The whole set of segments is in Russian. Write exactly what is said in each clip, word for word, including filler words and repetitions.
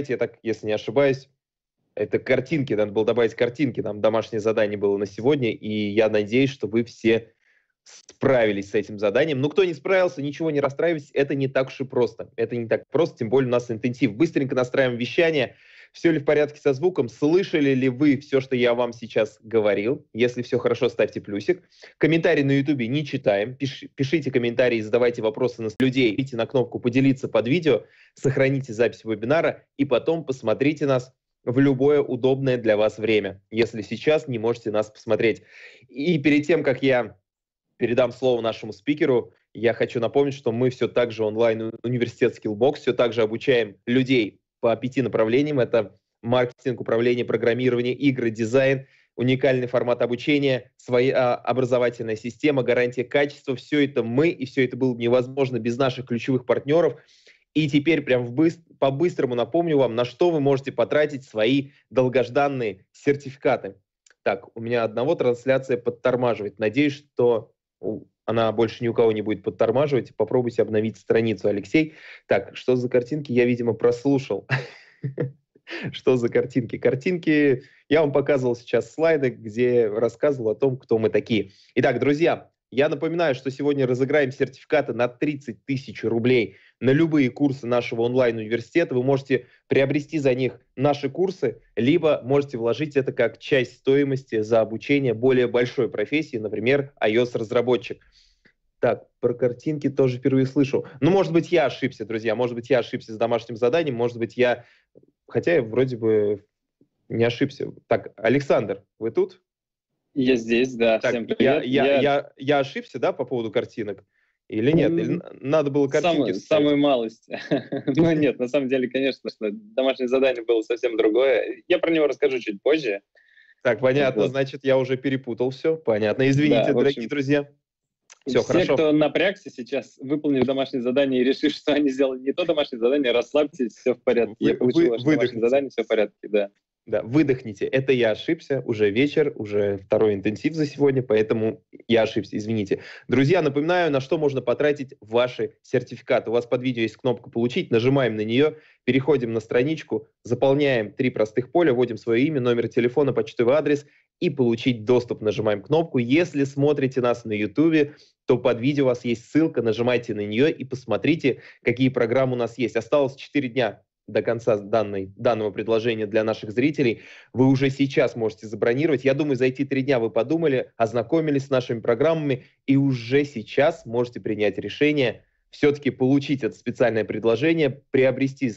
сайте, я так, если не ошибаюсь, это картинки, надо было добавить картинки, там домашнее задание было на сегодня, и я надеюсь, что вы все справились с этим заданием. Но кто не справился, ничего не расстраивайтесь, это не так уж и просто. Это не так просто, тем более у нас интенсив. Быстренько настраиваем вещание. Все ли в порядке со звуком? Слышали ли вы все, что я вам сейчас говорил? Если все хорошо, ставьте плюсик. Комментарии на YouTube не читаем. Пиш, пишите комментарии, задавайте вопросы на людей. Идите на кнопку «Поделиться» под видео, сохраните запись вебинара и потом посмотрите нас в любое удобное для вас время, если сейчас не можете нас посмотреть. И перед тем, как я передам слово нашему спикеру, я хочу напомнить, что мы все так же онлайн-университет Skillbox, все так же обучаем людей по пяти направлениям. Это маркетинг, управление, программирование, игры, дизайн, уникальный формат обучения, своя образовательная система, гарантия качества. Все это мы, и все это было невозможно без наших ключевых партнеров. И теперь прям в быстр, по-быстрому напомню вам, на что вы можете потратить свои долгожданные сертификаты. Так, у меня одного трансляция подтормаживает. Надеюсь, что она больше ни у кого не будет подтормаживать. Попробуйте обновить страницу, Алексей. Так, что за картинки? Я, видимо, прослушал. Что за картинки? Картинки... Я вам показывал сейчас слайды, где рассказывал о том, кто мы такие. Итак, друзья, я напоминаю, что сегодня разыграем сертификаты на тридцать тысяч рублей на любые курсы нашего онлайн-университета. Вы можете приобрести за них наши курсы, либо можете вложить это как часть стоимости за обучение более большой профессии, например, iOS-разработчик. Так, про картинки тоже впервые слышу. Ну, может быть, я ошибся, друзья, может быть, я ошибся с домашним заданием, может быть, я... Хотя я вроде бы не ошибся. Так, Александр, вы тут? Я здесь, да. Так, всем привет. Я, я, я... Я, я ошибся, да, по поводу картинок? Или нет? Или надо было картинки... Самую малость. Ну нет, на самом деле, конечно, что домашнее задание было совсем другое. Я про него расскажу чуть позже. Так, понятно, вот. Значит, я уже перепутал все. Понятно, извините, да, дорогие общем, друзья. Все, все хорошо. Кто напрягся сейчас, выполнив домашнее задание и решив, что они сделали не то домашнее задание, расслабьтесь, все в порядке. Вы, я получил вы, ваше выдохните. Домашнее задание, все в порядке, да. Да, выдохните. Это я ошибся. Уже вечер, уже второй интенсив за сегодня, поэтому я ошибся, извините. Друзья, напоминаю, на что можно потратить ваши сертификаты. У вас под видео есть кнопка «Получить», нажимаем на нее, переходим на страничку, заполняем три простых поля, вводим свое имя, номер телефона, почтовый адрес и «Получить доступ». Нажимаем кнопку. Если смотрите нас на YouTube, то под видео у вас есть ссылка, нажимайте на нее и посмотрите, какие программы у нас есть. Осталось четыре дня. До конца данной, данного предложения для наших зрителей, вы уже сейчас можете забронировать. Я думаю, за эти три дня вы подумали, ознакомились с нашими программами и уже сейчас можете принять решение все-таки получить это специальное предложение, приобрести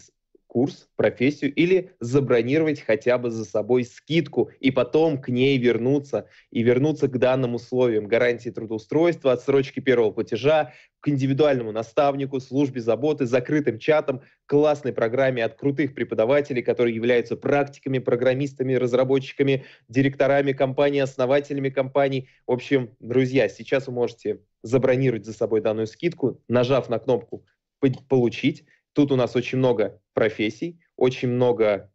курс, профессию или забронировать хотя бы за собой скидку и потом к ней вернуться и вернуться к данным условиям: гарантии трудоустройства, отсрочки первого платежа, к индивидуальному наставнику, службе заботы, закрытым чатам, классной программе от крутых преподавателей, которые являются практиками, программистами, разработчиками, директорами компаний, основателями компаний. В общем, друзья, сейчас вы можете забронировать за собой данную скидку, нажав на кнопку «Получить». Тут у нас очень много профессий, очень много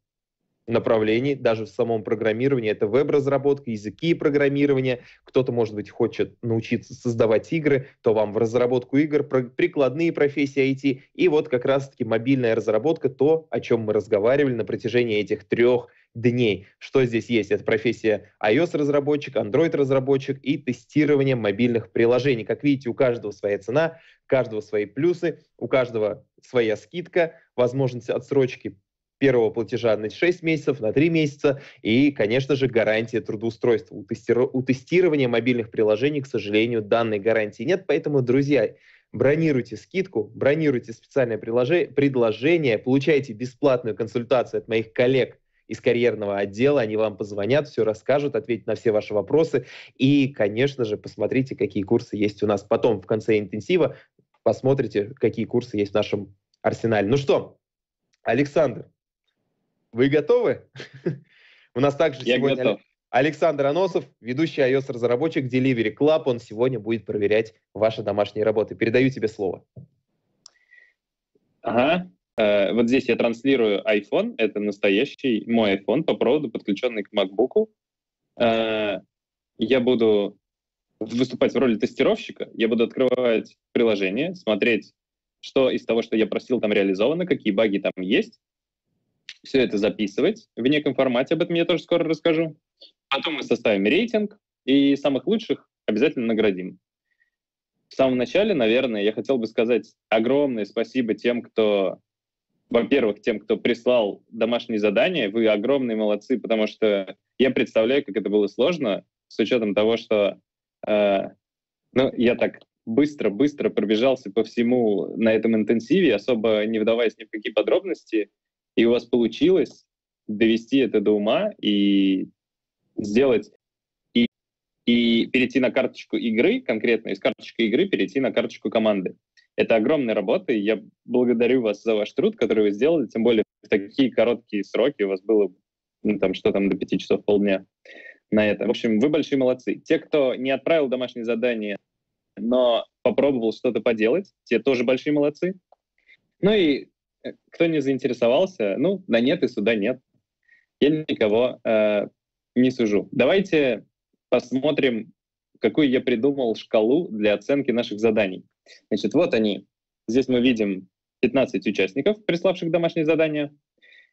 направлений, даже в самом программировании. Это веб-разработка, языки программирования. Кто-то, может быть, хочет научиться создавать игры, то вам в разработку игр, прикладные профессии ай ти. И вот как раз-таки мобильная разработка, то, о чем мы разговаривали на протяжении этих трех дней. Что здесь есть? Это профессия iOS-разработчик, Android-разработчик и тестирование мобильных приложений. Как видите, у каждого своя цена, у каждого свои плюсы, у каждого своя скидка, возможность отсрочки первого платежа на шесть месяцев, на три месяца и, конечно же, гарантия трудоустройства. У, тестиро... у тестирования мобильных приложений, к сожалению, данной гарантии нет, поэтому, друзья, бронируйте скидку, бронируйте специальное прилож... предложение, получайте бесплатную консультацию от моих коллег из карьерного отдела, они вам позвонят, все расскажут, ответят на все ваши вопросы и, конечно же, посмотрите, какие курсы есть у нас. Потом в конце интенсива посмотрите, какие курсы есть в нашем арсенале. Ну что, Александр, вы готовы? У нас также Я сегодня готов. Александр Аносов, ведущий iOS-разработчик Delivery Club. Он сегодня будет проверять ваши домашние работы. Передаю тебе слово. Ага. Э, вот здесь я транслирую iPhone. Это настоящий мой iPhone по проводу, подключенный к MacBook. Э, я буду выступать в роли тестировщика. Я буду открывать приложение, смотреть, что из того, что я просил, там реализовано, какие баги там есть. все это записывать в неком формате, об этом я тоже скоро расскажу. Потом мы составим рейтинг, и самых лучших обязательно наградим. В самом начале, наверное, я хотел бы сказать огромное спасибо тем, кто... Во-первых, тем, кто прислал домашние задания. Вы огромные молодцы, потому что я представляю, как это было сложно, с учетом того, что э, ну, я так быстро-быстро пробежался по всему на этом интенсиве, особо не вдаваясь ни в какие подробности, и у вас получилось довести это до ума и сделать... И, и перейти на карточку игры, конкретно из карточки игры перейти на карточку команды. Это огромная работа, и я благодарю вас за ваш труд, который вы сделали, тем более в такие короткие сроки у вас было, ну, там, что там, до пяти часов полдня на это. В общем, вы большие молодцы. Те, кто не отправил домашнее задание, но попробовал что-то поделать, те тоже большие молодцы. Ну и кто не заинтересовался, ну, на нет и суда нет. Я никого э, не сужу. Давайте посмотрим, какую я придумал шкалу для оценки наших заданий. Значит, вот они. Здесь мы видим пятнадцать участников, приславших домашние задания.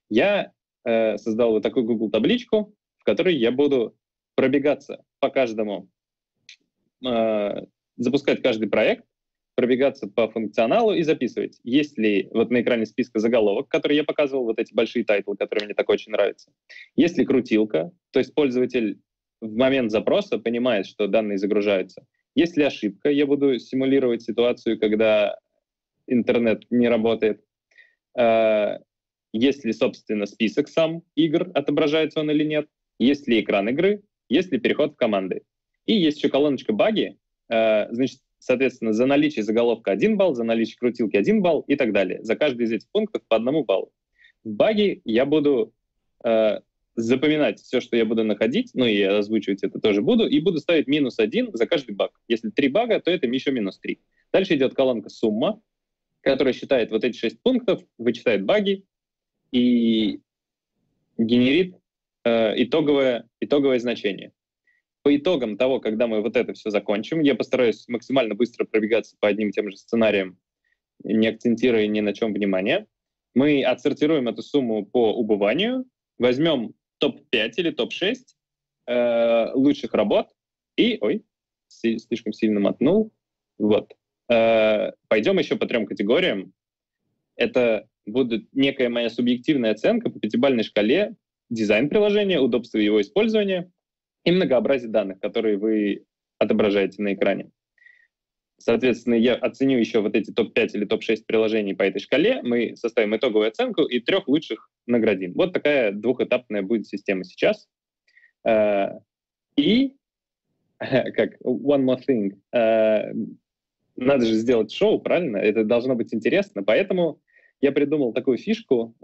Я э, создал вот такую Google-табличку, в которой я буду пробегаться по каждому, э, запускать каждый проект, пробегаться по функционалу и записывать, есть ли вот на экране списка заголовок, который я показывал, вот эти большие тайтлы, которые мне так очень нравятся. Есть ли крутилка, то есть пользователь в момент запроса понимает, что данные загружаются. Есть ли ошибка? Я буду симулировать ситуацию, когда интернет не работает. Есть ли, собственно, список сам игр, отображается он или нет. Есть ли экран игры, есть ли переход в команды. И есть еще колоночка баги. Значит, соответственно, за наличие заголовка один балл, за наличие крутилки один балл и так далее. За каждый из этих пунктов по одному баллу. В баги я буду... запоминать все, что я буду находить, ну и озвучивать это тоже буду, и буду ставить минус один за каждый баг. Если три бага, то это еще минус три. Дальше идет колонка «Сумма», которая считает вот эти шесть пунктов, вычитает баги и генерит э, итоговое, итоговое значение. По итогам того, когда мы вот это все закончим, я постараюсь максимально быстро пробегаться по одним и тем же сценариям, не акцентируя ни на чем внимание. Мы отсортируем эту сумму по убыванию, возьмем топ пять или топ шесть э, лучших работ. И, ой, си, слишком сильно мотнул. Вот. Э, пойдем еще по трем категориям. Это будет некая моя субъективная оценка по пятибалльной шкале: дизайн приложения, удобство его использования и многообразие данных, которые вы отображаете на экране. Соответственно, я оценю еще вот эти топ пять или топ шесть приложений по этой шкале, мы составим итоговую оценку и трех лучших наградим. Вот такая двухэтапная будет система сейчас. И, как one more thing, надо же сделать шоу, правильно? Это должно быть интересно. Поэтому я придумал такую фишку.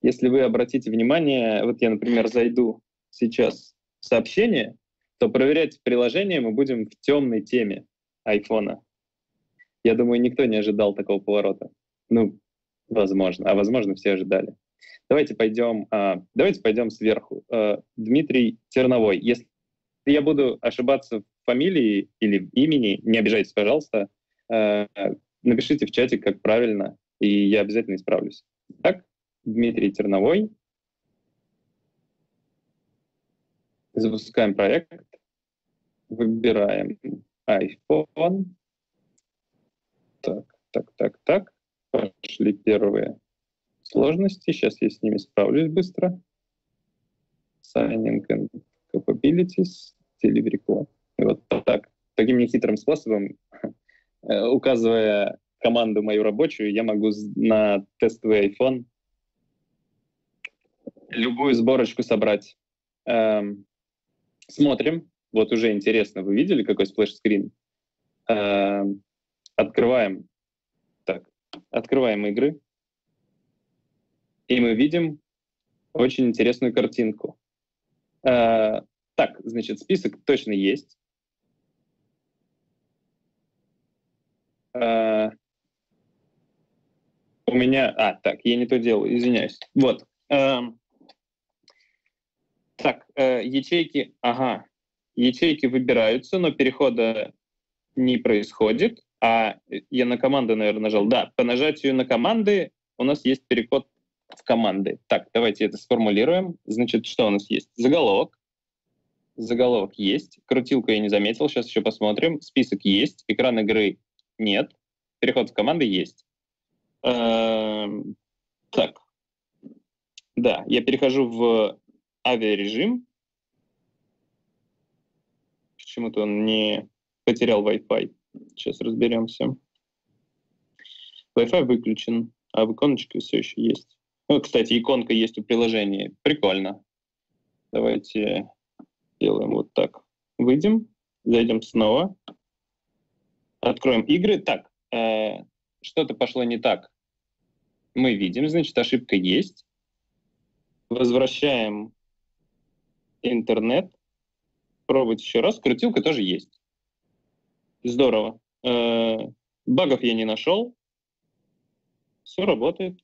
Если вы обратите внимание, вот я, например, зайду сейчас в сообщение, то проверять приложение мы будем в темной теме айфона. Я думаю, никто не ожидал такого поворота. Ну, возможно. А возможно, все ожидали. Давайте пойдем, а, давайте пойдем сверху. А, Дмитрий Терновой. Если я буду ошибаться в фамилии или в имени, не обижайтесь, пожалуйста. А, напишите в чате, как правильно, и я обязательно исправлюсь. Так, Дмитрий Терновой. Запускаем проект, выбираем iPhone. Так, так, так, так. Пошли первые сложности. Сейчас я с ними справлюсь быстро. Signing and Capabilities, Delivery Club. Вот так. Таким нехитрым способом, указывая команду мою рабочую, я могу на тестовый iPhone любую сборочку собрать. Смотрим. Вот уже интересно. Вы видели, какой сплэш-скрин? Открываем. Так, открываем игры. И мы видим очень интересную картинку. Так, значит, список точно есть. У меня... А, так, я не то делаю, извиняюсь. Вот. Так, э, ячейки, ага, ячейки выбираются, но перехода не происходит. А я на команду, наверное, нажал. Да, по нажатию на команды у нас есть переход в команды. Так, давайте это сформулируем. Значит, что у нас есть? Заголовок. Заголовок есть. Крутилку я не заметил, сейчас еще посмотрим. Список есть. Экран игры нет. Переход в команды есть. Э-э-м, так. Да, я перехожу в авиарежим. Почему-то он не потерял Wi-Fi. Сейчас разберемся. Wi-Fi выключен, а в иконочке все еще есть. Ну, кстати, иконка есть у приложения. Прикольно. Давайте делаем вот так. Выйдем, зайдем снова. Откроем игры. Так, э, что-то пошло не так. Мы видим, значит, ошибка есть. Возвращаем интернет. Пробовать еще раз. Крутилка тоже есть. Здорово. Э, багов я не нашел. Все работает.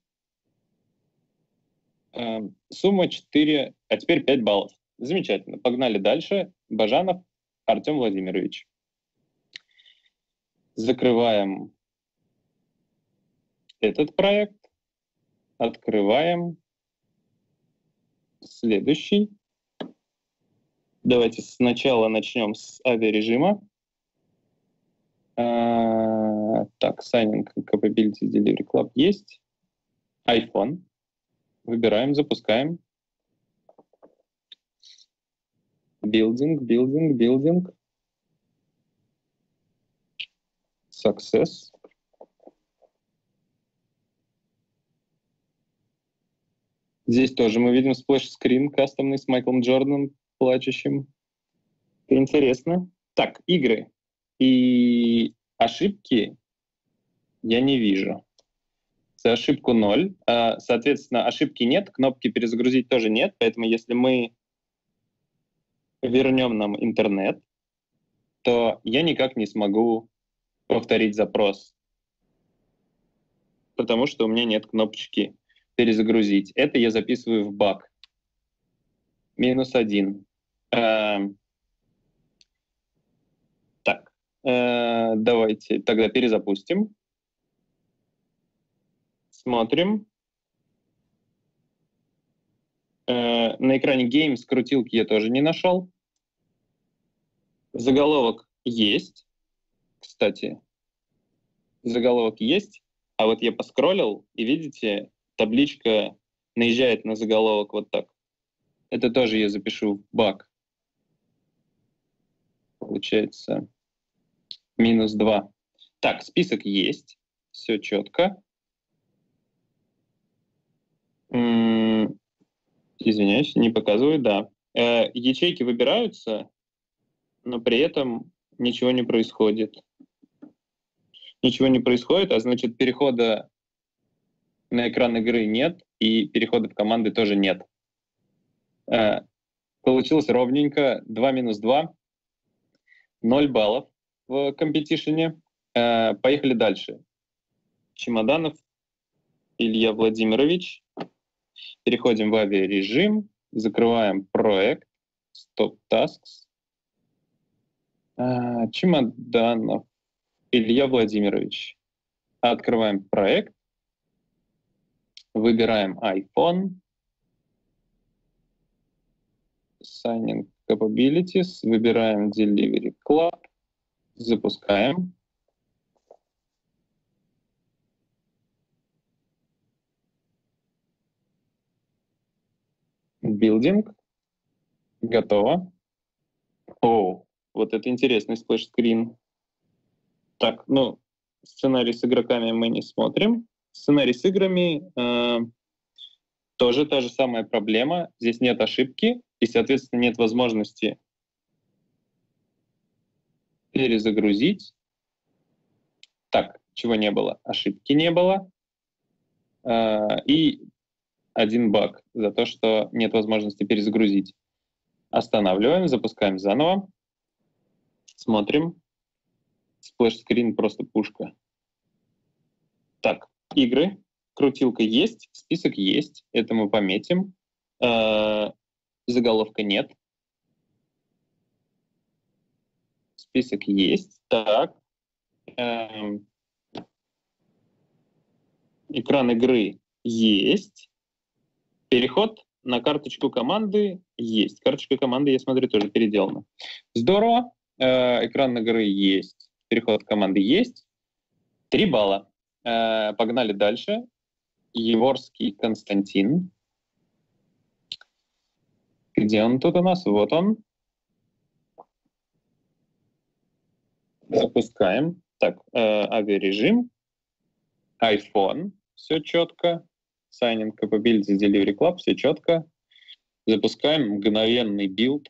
Э, сумма четыре, а теперь пять баллов. Замечательно. Погнали дальше. Бажанов Артем Владимирович. Закрываем этот проект. Открываем следующий. Давайте сначала начнем с авиарежима. Uh, так, Signing and Capabilities Delivery Club есть. iPhone. Выбираем, запускаем. Building, building, building. Success. Здесь тоже мы видим сплэш-скрин кастомный с Майклом Джорданом, плачущим. Интересно. Так, игры. И ошибки я не вижу. За ошибку ноль. Соответственно, ошибки нет, кнопки перезагрузить тоже нет, поэтому если мы вернем нам интернет, то я никак не смогу повторить запрос, потому что у меня нет кнопочки перезагрузить. Это я записываю в баг. Минус один. Давайте тогда перезапустим. Смотрим. На экране Games крутилки я тоже не нашел. Заголовок есть. Кстати, заголовок есть. А вот я поскроллил, и видите, табличка наезжает на заголовок вот так. Это тоже я запишу в баг. Получается... минус два. Так, список есть. Все четко. М-м- извиняюсь, не показываю, да. Э-э- ячейки выбираются, но при этом ничего не происходит. Ничего не происходит, а значит перехода на экран игры нет, и перехода в команды тоже нет. Э-э- получилось ровненько. два минус два. ноль баллов. В компетишене. Э, поехали дальше. Чемоданов Илья Владимирович. Переходим в авиарежим. Закрываем проект. Stop tasks. Э, Чемоданов Илья Владимирович. Открываем проект. Выбираем iPhone. Signing Capabilities. Выбираем Delivery Club. Запускаем. Билдинг. Готово. О, вот это интересный сплэш-скрин. Так, ну, сценарий с игроками мы не смотрим. Сценарий с играми э, тоже та же самая проблема. Здесь нет ошибки и, соответственно, нет возможности перезагрузить. Так, чего не было? Ошибки не было. Э-э- и один баг за то, что нет возможности перезагрузить. Останавливаем, запускаем заново. Смотрим. Сплэш-скрин просто пушка. Так, игры. Крутилка есть, список есть. Это мы пометим. Э-э- заголовка нет. Список есть. Так. Эм. Экран игры есть. Переход на карточку команды есть. Карточка команды, я смотрю, тоже переделана. Здорово. Э, экран игры есть. Переход команды есть. Три балла. Э, погнали дальше. Егорский Константин. Где он тут у нас? Вот он. Запускаем. Так, э, авиарежим. iPhone. Все четко. Signing and Capabilities, Delivery Club. Все четко. Запускаем. Мгновенный билд.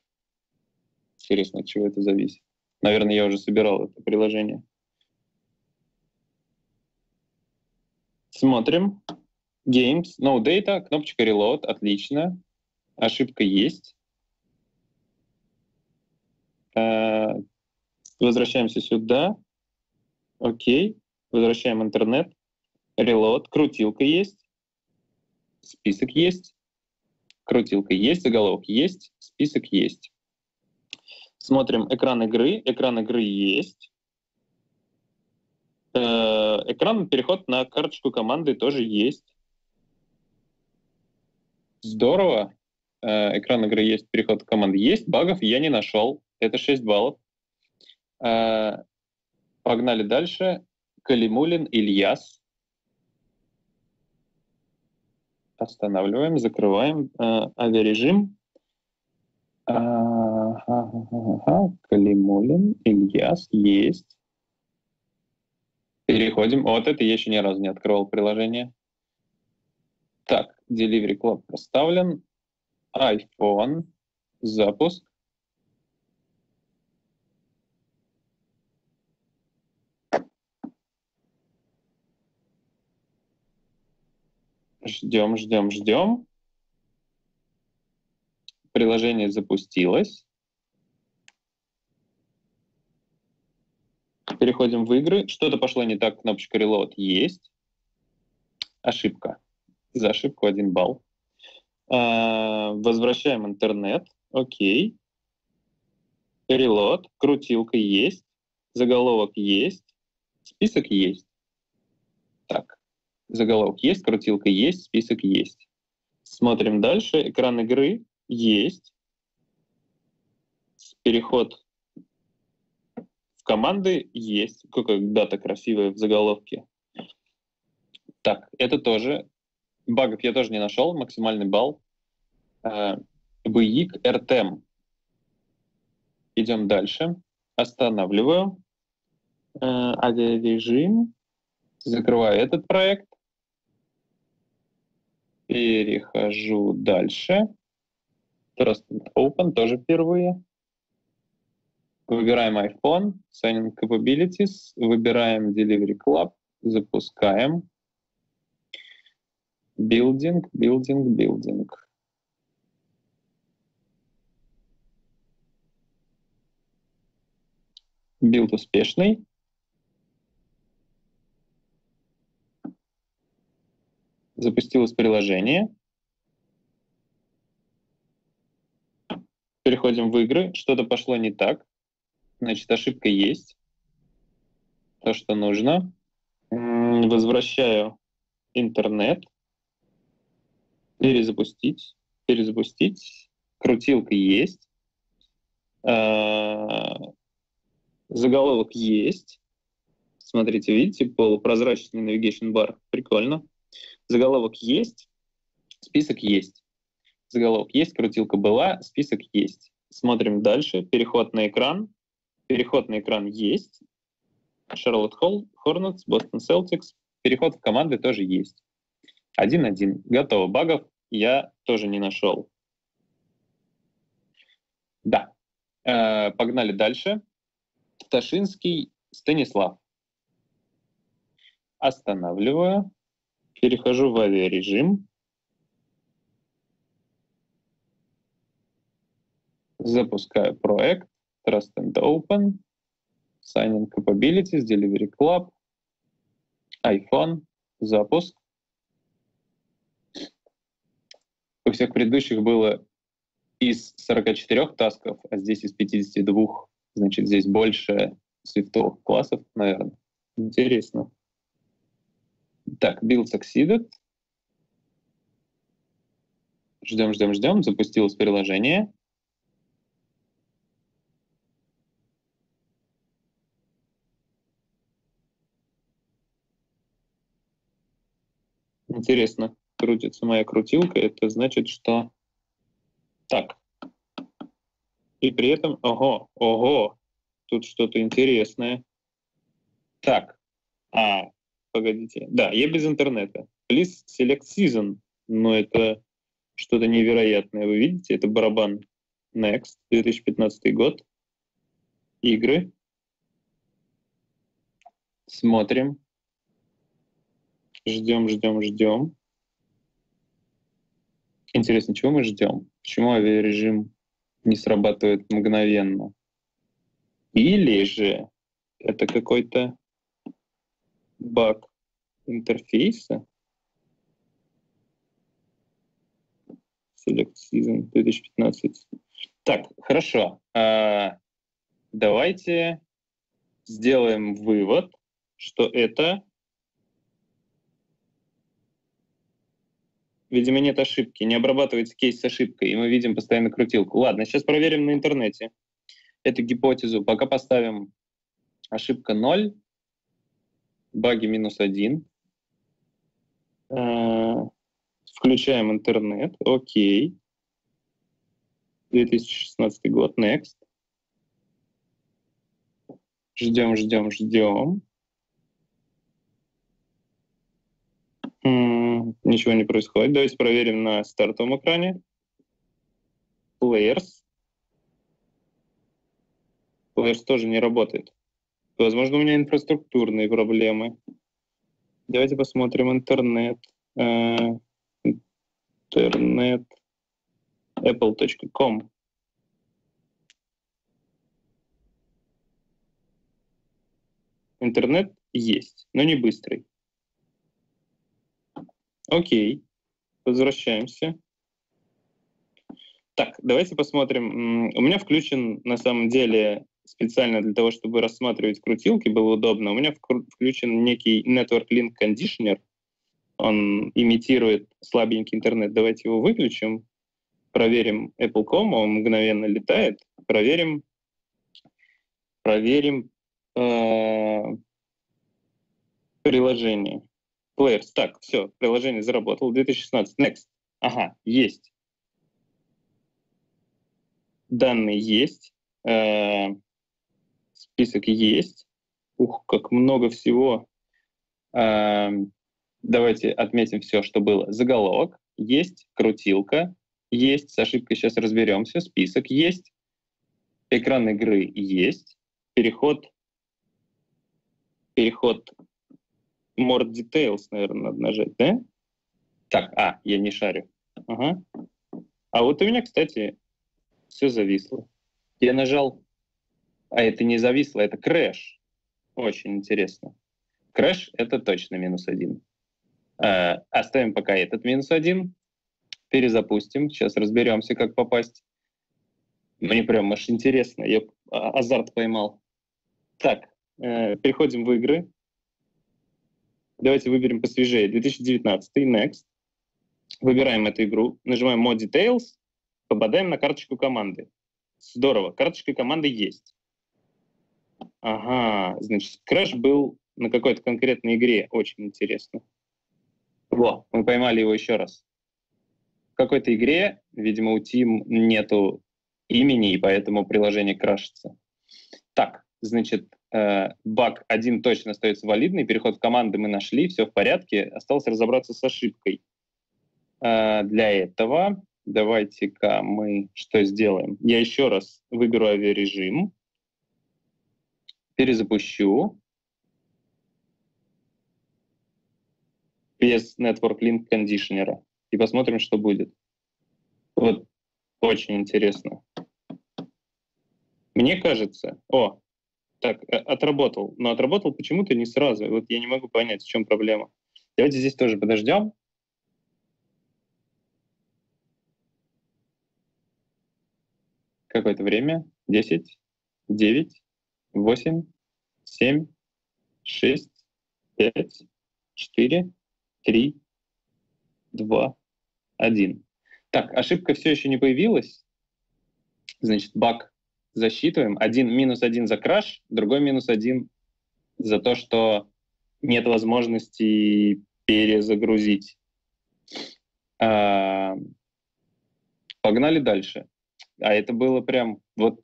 Интересно, от чего это зависит. Наверное, я уже собирал это приложение. Смотрим. Games. No data. Кнопочка reload. Отлично. Ошибка есть. Э, возвращаемся сюда. Окей. Возвращаем интернет. Reload. Крутилка есть. Список есть. Крутилка есть. Заголовок есть. Список есть. Смотрим экран игры. Экран игры есть. Э, экран переход на карточку команды тоже есть. Здорово. Э, экран игры есть. Переход команды есть. Багов я не нашел. Это шесть баллов. Э, погнали дальше. Калимулин Ильяс. Останавливаем, закрываем э, авиарежим. А, а, а, а, а. Калимулин Ильяс есть. Переходим. Вот это я еще ни разу не открывал приложение. Так, Delivery Club поставлен. iPhone. Запуск. Ждем, ждем, ждем. Приложение запустилось. Переходим в игры. Что-то пошло не так. Кнопочка reload есть. Ошибка. За ошибку один балл. А, возвращаем интернет. Окей. Reload. Крутилка есть. Заголовок есть. Список есть. Так. Заголовок есть, крутилка есть, список есть. Смотрим дальше. Экран игры есть. Переход в команды есть. Какая дата красивая в заголовке. Так, это тоже. Багов я тоже не нашел. Максимальный балл. БИК-эр ти эм. Идем дальше. Останавливаю. Авиарежим. Закрываю этот проект. Перехожу дальше. Trust and Open тоже впервые. Выбираем iPhone, Signing Capabilities, выбираем Delivery Club, запускаем. Building, building, building. Билд успешный. Запустилось приложение. Переходим в игры. Что-то пошло не так. Значит, ошибка есть. То, что нужно. Возвращаю интернет. Перезапустить. Перезапустить. Крутилка есть. Заголовок есть. Смотрите, видите, полупрозрачный navigation bar. Прикольно. Заголовок есть, список есть. Заголовок есть, крутилка была, список есть. Смотрим дальше. Переход на экран. Переход на экран есть. Шарлотт Хорнетс, Бостон Селтикс. Переход в команды тоже есть. один-один. Готово. Багов я тоже не нашел. Да. Э-э, погнали дальше. Ташинский Станислав. Останавливаю. Перехожу в авиарежим. Запускаю проект. Trust and Open. Signing Capabilities. Delivery Club. iPhone. Запуск. У всех предыдущих было из сорока четырёх тасков, а здесь из пятидесяти двух. Значит, здесь больше свифтовых классов, наверное. Интересно. Так, build succeeded. Ждем, ждем, ждем. Запустилось приложение. Интересно, крутится моя крутилка. Это значит, что... Так. И при этом... Ого, ого. Тут что-то интересное. Так. А, погодите. Да, я без интернета. Please select season. Но это что-то невероятное. Вы видите? Это барабан Next, две тысячи пятнадцатый год. Игры. Смотрим. Ждем, ждем, ждем. Интересно, чего мы ждем? Почему авиарежим не срабатывает мгновенно? Или же это какой-то баг интерфейса? Select Season две тысячи пятнадцать. Так, хорошо. А, давайте сделаем вывод, что это... Видимо, нет ошибки. Не обрабатывается кейс с ошибкой, и мы видим постоянно крутилку. Ладно, сейчас проверим на интернете эту гипотезу. Пока поставим ошибка ноль, баги минус один. Включаем интернет. Окей. две тысячи шестнадцатый год. Next. Ждем, ждем, ждем. Ничего не происходит. Давайте проверим на стартовом экране. Players. Players тоже не работает. Возможно, у меня инфраструктурные проблемы. Давайте посмотрим интернет. Интернет. эпл точка ком. Интернет есть, но не быстрый. Окей, возвращаемся. Так, давайте посмотрим. У меня включен, на самом деле, специально для того, чтобы рассматривать крутилки, было удобно, у меня включен некий Network Link Conditioner. Он имитирует слабенький интернет. Давайте его выключим. Проверим эпл точка ком, он мгновенно летает. Проверим. Проверим э, приложение. Players. Так, все, приложение заработало. две тысячи шестнадцать. Next. Ага, есть. Данные есть. Э-э- список есть. Ух, как много всего. Э-э- давайте отметим все, что было. Заголовок есть, крутилка есть, с ошибкой сейчас разберемся. Список есть. Экран игры есть. Переход. Переход. More details, наверное, надо нажать, да? Так, а, я не шарю. Ага. А вот у меня, кстати, все зависло. Я нажал... А это не зависло, это крэш. Очень интересно. Крэш — это точно минус один. Э, оставим пока этот минус один. Перезапустим. Сейчас разберемся, как попасть. Мне прям аж интересно. Я азарт поймал. Так, э, переходим в игры. Давайте выберем посвежее. две тысячи девятнадцатый, Next. Выбираем эту игру, нажимаем More Details, попадаем на карточку команды. Здорово, карточка команды есть. Ага, значит, крэш был на какой-то конкретной игре. Очень интересно. Во, мы поймали его еще раз. В какой-то игре, видимо, у Team нету имени, и поэтому приложение крашится. Так, значит... Баг один точно остается валидный, переход в команды мы нашли, все в порядке, осталось разобраться с ошибкой. Для этого давайте-ка мы что сделаем? Я еще раз выберу авиарежим, перезапущу. Без Network Link Conditioner. И посмотрим, что будет. Вот, очень интересно. Мне кажется... О! Так, отработал. Но отработал почему-то не сразу. Вот я не могу понять, в чем проблема. Давайте здесь тоже подождем. Какое-то время. десять, девять, восемь, семь, шесть, пять, четыре, три, два, один. Так, ошибка все еще не появилась. Значит, баг засчитываем. Один минус один за краш, другой минус один за то, что нет возможности перезагрузить. А, погнали дальше. А это было прям вот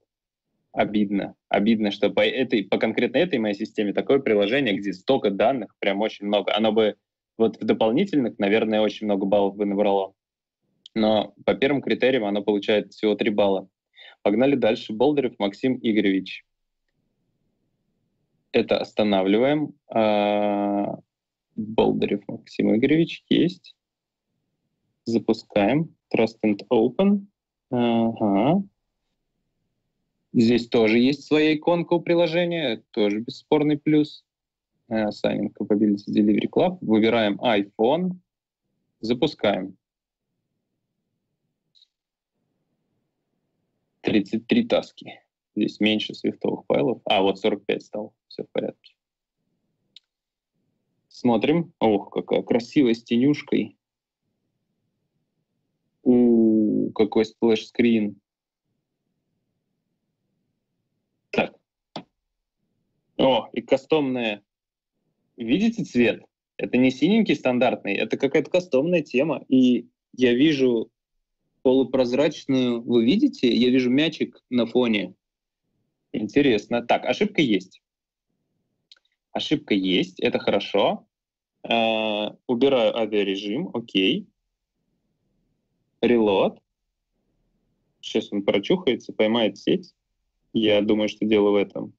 обидно. Обидно, что по, этой, по конкретно этой моей системе такое приложение, где столько данных, прям очень много. Оно бы вот в дополнительных, наверное, очень много баллов бы набрало. Но по первым критериям оно получает всего три балла. Погнали дальше. Болдырев Максим Игоревич. Это останавливаем. Болдырев Максим Игоревич есть. Запускаем. Trust and Open. Ага. Здесь тоже есть своя иконка у приложения. Это тоже бесспорный плюс. Signing and Capabilities Delivery Club. Выбираем iPhone. Запускаем. тридцать три таски. Здесь меньше свифтовых файлов. А, вот сорок пять стало. Все в порядке. Смотрим. Ох, какая красивая с тенюшкой. У-у-у, какой сплэш-скрин. Так. О, и кастомная. Видите цвет? Это не синенький стандартный, это какая-то кастомная тема. И я вижу... полупрозрачную, вы видите? Я вижу мячик на фоне. Интересно. Так, ошибка есть. Ошибка есть, это хорошо. Э-э, убираю авиарежим, окей. Релод. Сейчас он прочухается, поймает сеть. Я думаю, что дело в этом.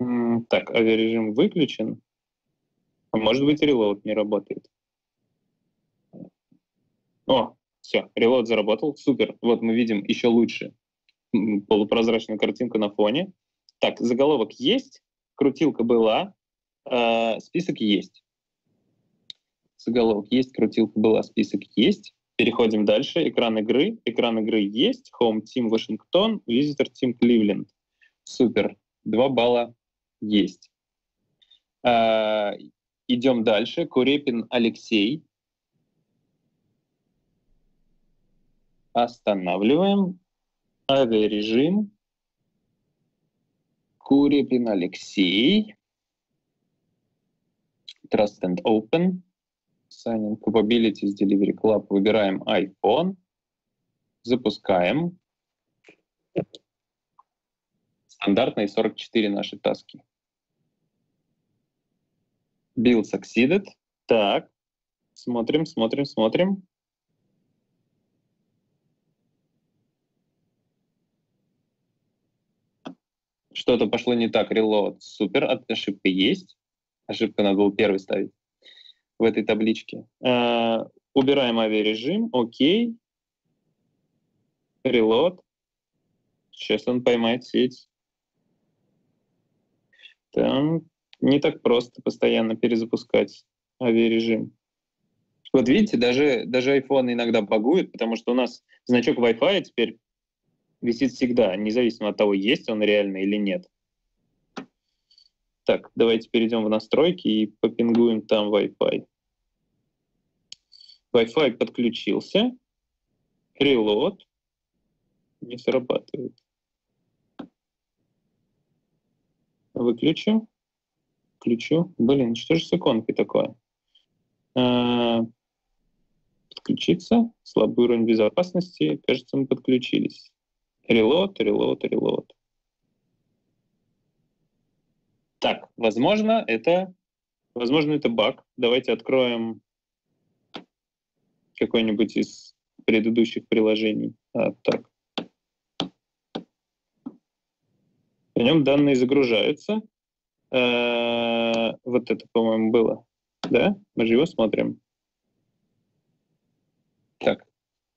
М-м, так, авиарежим выключен. Может быть, релоуд не работает. О, все, релоуд заработал, супер. Вот мы видим еще лучше полупрозрачную картинку на фоне. Так, заголовок есть, крутилка была, э, список есть. Заголовок есть, крутилка была, список есть. Переходим дальше, экран игры. Экран игры есть, Home Team Вашингтон, Visitor Team Cleveland. Супер, два балла есть. Э, Идем дальше. Курепин Алексей. Останавливаем. Авиарежим. Курепин Алексей. Trust and Open. Signing Capabilities Delivery Club. Выбираем iPhone. Запускаем. Стандартные сорок четыре наши таски. Build succeeded. Так, смотрим, смотрим, смотрим. Что-то пошло не так. Reload. Супер, ошибка есть. Ошибку надо было первой ставить в этой табличке. Э-э- убираем авиарежим. Окей. Reload. Сейчас он поймает сеть. Там... Не так просто постоянно перезапускать авиарежим. Вот видите, даже, даже iPhone иногда багует, потому что у нас значок Wi-Fi теперь висит всегда, независимо от того, есть он реально или нет. Так, давайте перейдем в настройки и попингуем там Wi-Fi. Wi-Fi подключился. Reload. Не срабатывает. Выключим. Включу. Блин, что же с иконкой такое? А, подключиться. Слабый уровень безопасности. Кажется, мы подключились. Релоуд, релоуд, релоуд. Так, возможно, это... Возможно, это баг. Давайте откроем какой-нибудь из предыдущих приложений. А, так. В нем данные загружаются. Uh, вот это, по-моему, было. Да? Мы же его смотрим. Так,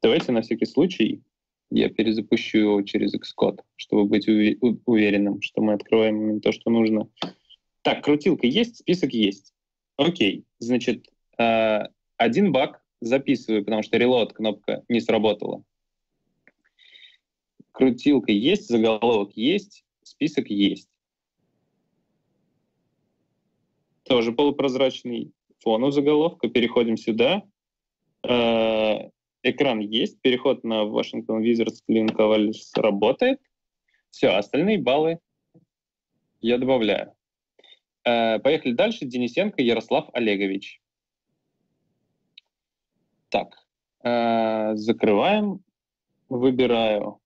давайте на всякий случай я перезапущу его через Xcode, чтобы быть уве- уверенным, что мы открываем именно то, что нужно. Так, крутилка есть, список есть. Окей, значит, uh, один баг записываю, потому что reload кнопка не сработала. Крутилка есть, заголовок есть, список есть. Тоже полупрозрачный фон у заголовка. Переходим сюда. Экран есть. Переход на Вашингтон Визардс линковались работает. Все, остальные баллы я добавляю. Поехали дальше. Денисенко Ярослав Олегович. Так, закрываем. Выбираю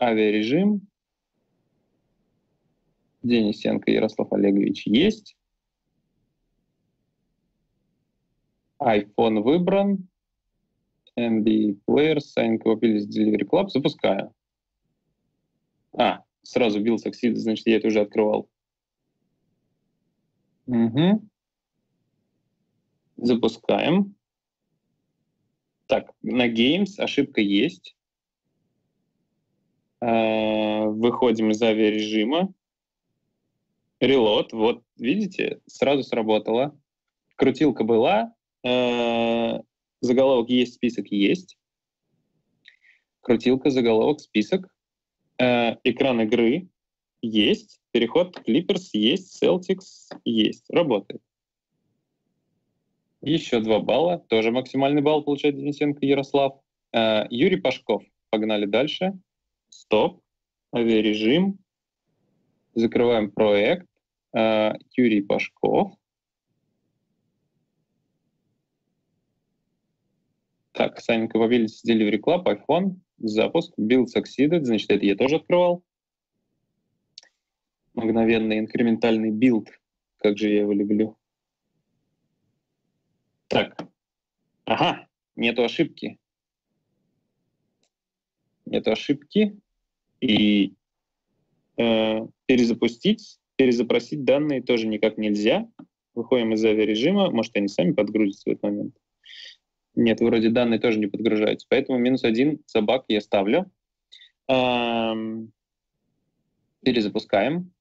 авиарежим. Денисенко Ярослав Олегович есть. iPhone выбран. эм би Player, Signing and Capabilities, Delivery Club. Запускаю. А, сразу Bill Succeed, значит, я это уже открывал. Угу. Запускаем. Так, на Games ошибка есть. Выходим из авиарежима. Reload. Вот, видите, сразу сработало. Крутилка была. Заголовок есть, список есть. Крутилка, заголовок, список. Экран игры есть. Переход Clippers есть. Celtics есть. Работает. Еще два балла. Тоже максимальный балл получает Денисенко Ярослав. Юрий Пашков. Погнали дальше. Стоп. Авиарежим. Закрываем проект. Юрий Пашков. Так, Signing and Capabilities, Delivery Club, iPhone, запуск, Build Succeeded, значит, это я тоже открывал. Мгновенный инкрементальный билд, как же я его люблю. Так, ага, нету ошибки. Нету ошибки. И э, перезапустить, перезапросить данные тоже никак нельзя. Выходим из авиарежима, может, они сами подгрузятся в этот момент. Нет, вроде данные тоже не подгружаются. Поэтому минус один собак я ставлю. Эм, перезапускаем.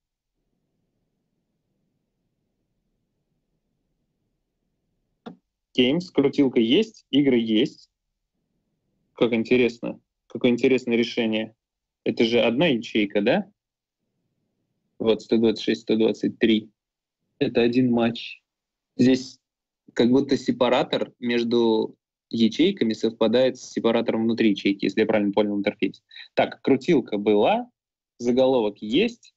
Games. Крутилка есть, игры есть. Как интересно. Какое интересное решение. Это же одна ячейка, да? Вот сто двадцать шесть, сто двадцать три. Это один матч. Здесь как будто сепаратор между ячейками совпадает с сепаратором внутри ячейки, если я правильно понял интерфейс. Так, крутилка была, заголовок есть,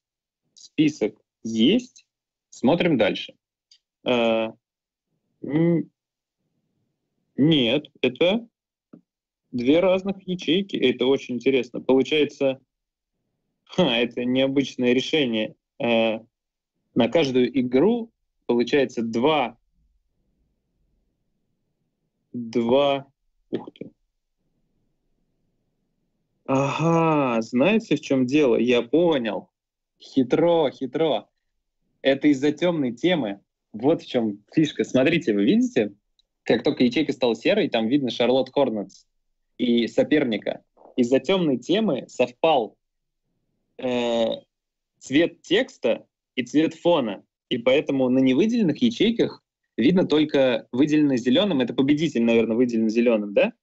список есть. Смотрим дальше. А, нет, это две разных ячейки. Это очень интересно. Получается, ха, это необычное решение. А, на каждую игру получается два... Два... Ух ты. Ага, знаете, в чем дело? Я понял. Хитро, хитро. Это из-за темной темы. Вот в чем фишка. Смотрите, вы видите? Как только ячейка стала серой, там видно Шарлотт Хорнетс и соперника. Из-за темной темы совпал э, цвет текста и цвет фона. И поэтому на невыделенных ячейках видно только выделено зеленым. Это победитель, наверное, выделен зеленым, да?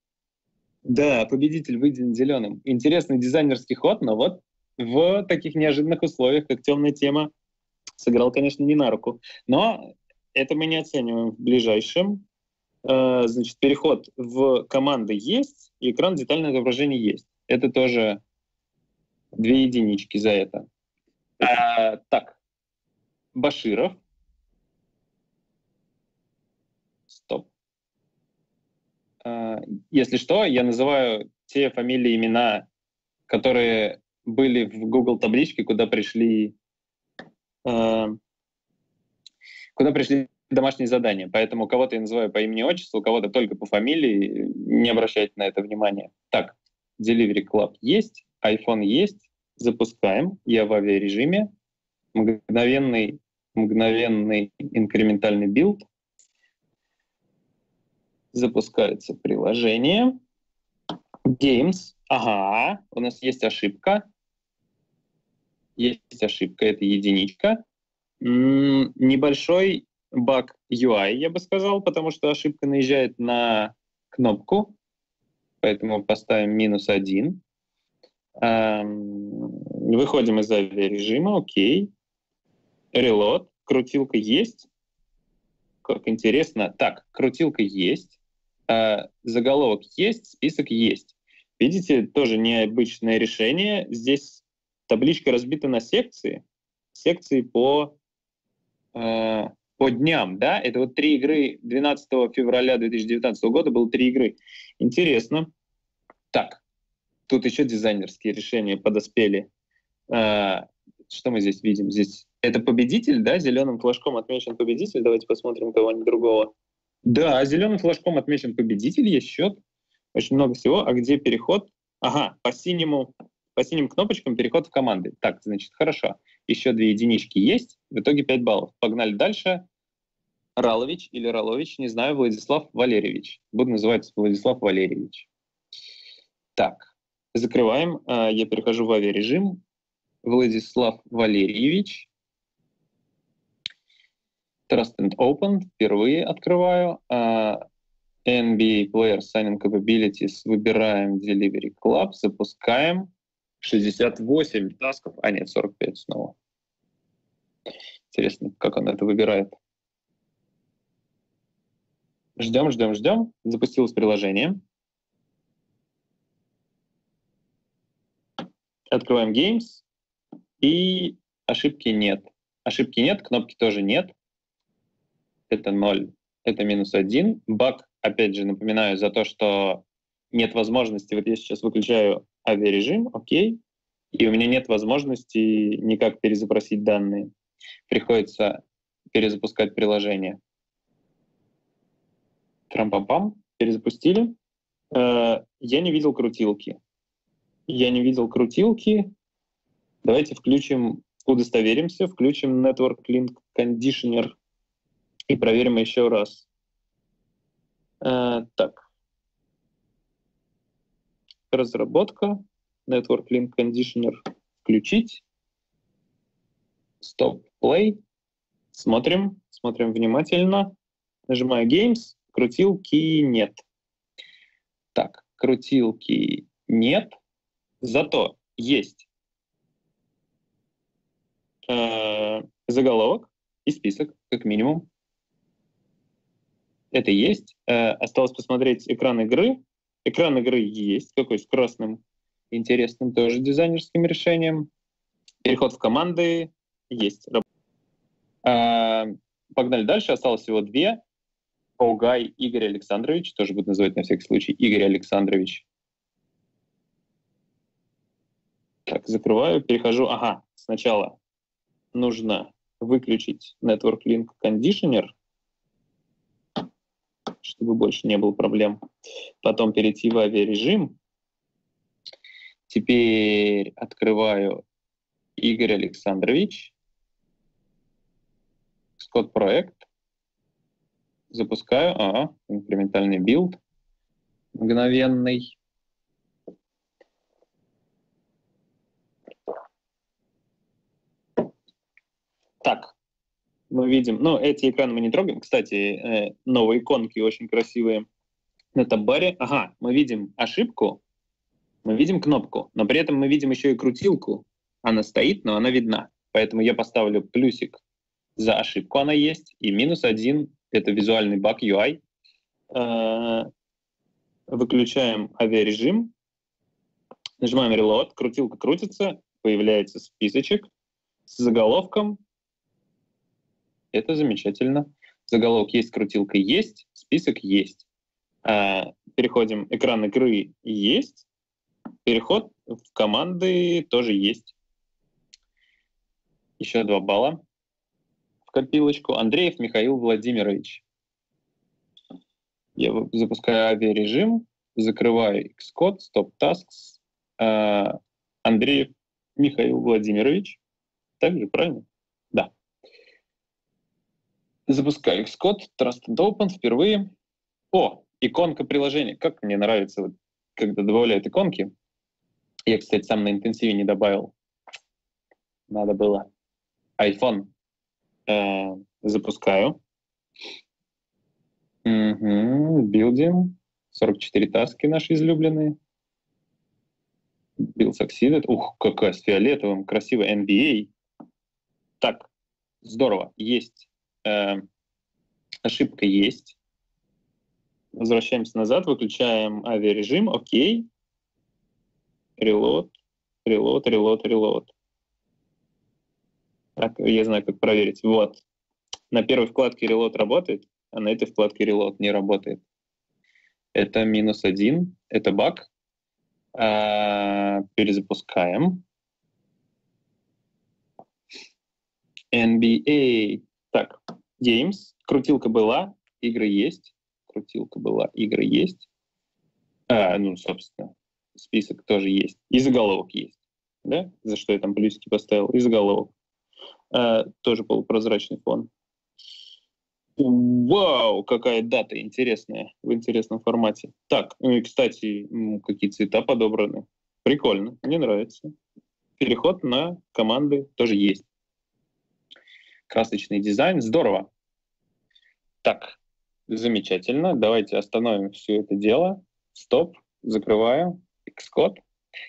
Да, победитель выделен зеленым. Интересный дизайнерский ход, но вот в таких неожиданных условиях, как темная тема, сыграл, конечно, не на руку. Но это мы не оцениваем в ближайшем. Значит, переход в команды есть, и экран детального отображения есть. Это тоже две единички за это. А, так, Баширов. Если что, я называю те фамилии, имена, которые были в Google табличке, куда пришли, э, куда пришли домашние задания. Поэтому кого-то я называю по имени, отчеству, кого-то только по фамилии. Не обращайте на это внимания. Так, Delivery Club есть, iPhone есть. Запускаем. Я в авиарежиме. Мгновенный, мгновенный инкрементальный билд. Запускается приложение. Games. Ага, у нас есть ошибка. Есть ошибка, это единичка. М-м, небольшой баг ю ай, я бы сказал, потому что ошибка наезжает на кнопку. Поэтому поставим минус один. Эм, выходим из авиарежима, окей. Reload. Крутилка есть. как интересно. Так, крутилка есть, э, заголовок есть, список есть. Видите, тоже необычное решение. Здесь табличка разбита на секции. Секции по, э, по дням, да? Это вот три игры двенадцатого февраля две тысячи девятнадцатого года, было три игры. Интересно. Так, тут еще дизайнерские решения подоспели. Э, что мы здесь видим? Здесь это победитель, да? Зеленым флажком отмечен победитель. Давайте посмотрим кого-нибудь другого. Да, зеленым флажком отмечен победитель, есть счет. Очень много всего. А где переход? Ага, по синему, по синим кнопочкам переход в команды. Так, значит, хорошо. Еще две единички есть. В итоге пять баллов. Погнали дальше. Ралович или Ралович, не знаю, Владислав Валерьевич. Буду называть Владислав Валерьевич. Так, закрываем. Я перехожу в авиарежим. Владислав Валерьевич. Trust and Open. Впервые открываю. эн би эй Player, Signing and Capabilities. Выбираем Delivery Club. Запускаем. шестьдесят восемь тасков. А нет, сорок пять снова. Интересно, как он это выбирает. Ждем, ждем, ждем. Запустилось приложение. Открываем Games. И ошибки нет. Ошибки нет, кнопки тоже нет. Это ноль. Это минус один. Баг, опять же, напоминаю, за то, что нет возможности. Вот я сейчас выключаю авиарежим, окей, и у меня нет возможности никак перезапросить данные. Приходится перезапускать приложение. Трам-пам-пам. Перезапустили. Э-э- я не видел крутилки. Я не видел крутилки. Давайте включим, удостоверимся, включим Network Link Conditioner и проверим еще раз. Э, так. Разработка. Network Link Conditioner. Включить. Stop Play. Смотрим. Смотрим внимательно. Нажимаю Games. Крутилки нет. Так, крутилки нет. Зато есть э, заголовок и список, как минимум. Это есть. Э, осталось посмотреть экран игры. Экран игры есть, какой с красным, интересным тоже дизайнерским решением. Переход в команды есть. Э, погнали дальше. Осталось всего две. Огай Игорь Александрович, тоже буду называть на всякий случай Игорь Александрович. Так, закрываю, перехожу. Ага, сначала нужно выключить Network Link Conditioner, чтобы больше не было проблем. Потом перейти в авиарежим. Теперь открываю Игорь Александрович. Xcode проект. Запускаю. Ага, инкрементальный билд. Мгновенный. Так, мы видим, ну, эти экраны мы не трогаем, кстати, новые иконки очень красивые на табаре. Ага, мы видим ошибку, мы видим кнопку, но при этом мы видим еще и крутилку. Она стоит, но она видна, поэтому я поставлю плюсик за ошибку, она есть, и минус один, это визуальный баг ю ай. Выключаем авиарежим, нажимаем Reload, крутилка крутится, появляется списочек с заголовком. Это замечательно. Заголовок есть, крутилка есть, список есть. Переходим, экран игры есть, переход в команды тоже есть. Еще два балла в копилочку. Андреев Михаил Владимирович. Я запускаю авиарежим, закрываю Xcode, Stop Tasks. Андреев Михаил Владимирович. Так же, правильно? Да. Запускаю Xcode, Trust and Open впервые. О, иконка приложения. Как мне нравится, вот, когда добавляют иконки. Я, кстати, сам на интенсиве не добавил. Надо было. iPhone. Э, запускаю. Угу, билдим. сорок четыре таски наши излюбленные. Build succeeded. Ух, какая с фиолетовым. Красивая эн би эй. Так, здорово. Есть Ошибка есть. Возвращаемся назад, выключаем авиарежим, окей. Reload, reload, reload, reload. Так, я знаю, как проверить. Вот. На первой вкладке reload работает, а на этой вкладке reload не работает. Это минус один, это баг. А, перезапускаем. эн би эй. Так, Games. Крутилка была, игры есть. Крутилка была, игры есть. А, ну, собственно, список тоже есть. И заголовок есть. Да? За что я там плюсики поставил. И заголовок. А, тоже полупрозрачный фон. Вау, какая дата интересная, в интересном формате. Так, ну и, кстати, какие цвета подобраны. Прикольно, мне нравится. Переход на команды тоже есть. Красочный дизайн, здорово. Так, замечательно. Давайте остановим все это дело. Стоп, закрываю Xcode.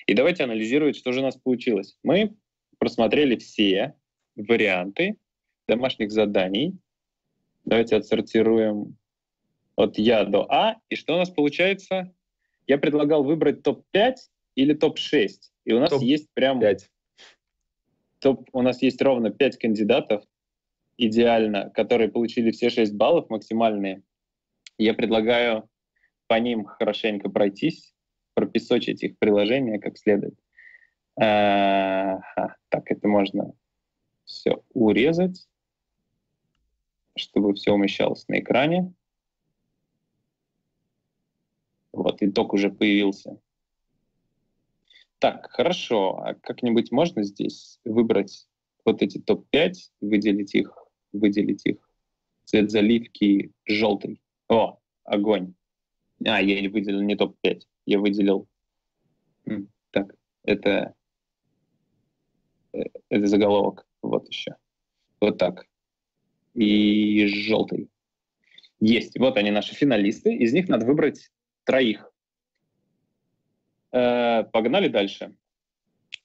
И давайте анализировать, что же у нас получилось. Мы просмотрели все варианты домашних заданий. Давайте отсортируем от Я до А. И что у нас получается? Я предлагал выбрать топ пять или топ шесть. И у нас топ есть прям... пять. Топ... У нас есть ровно пять кандидатов, идеально, которые получили все шесть баллов максимальные. Я предлагаю по ним хорошенько пройтись, пропесочить их приложение как следует. А-а-а. Так, это можно все урезать, чтобы все умещалось на экране. Вот, итог уже появился. Так, хорошо. А как-нибудь можно здесь выбрать вот эти топ пять, выделить их, выделить их. Цвет заливки желтый. О, огонь. А, я выделил не топ пять. Я выделил... Так, это... Это заголовок. Вот еще. Вот так. И желтый. Есть. Вот они, наши финалисты. Из них надо выбрать троих. Э-э, погнали дальше.